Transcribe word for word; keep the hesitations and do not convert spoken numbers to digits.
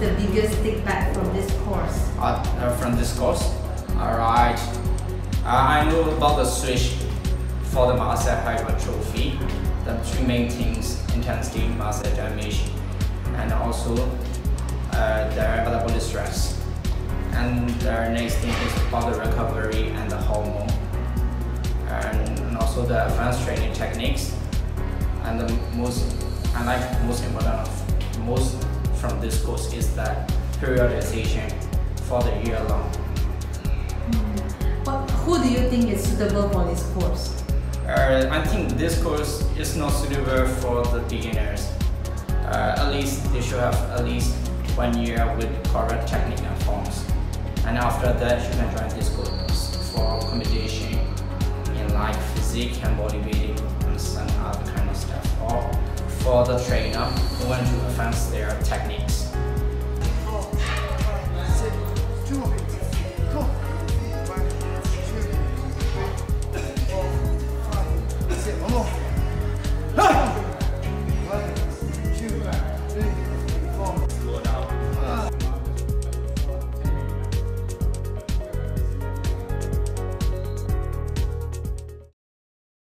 the biggest take-back from this course? Uh, uh, from this course? Alright. Uh, I know about the switch for the master hypertrophy, the three main things: intensity, mass damage, and also uh, the metabolic stress. And the next thing is about the recovery and the hormone, and, and also the advanced training techniques. And the most, I like most important, most from this course is the periodization for the year long. Mm. But who do you think is suitable for this course? Uh, I think this course is not suitable for the beginners. Uh, at least they should have at least one year with correct technique and forms. And after that, you can join this course for competition in like physique and bodybuilding and some other kind of stuff. Or for the trainer who want to advance their techniques.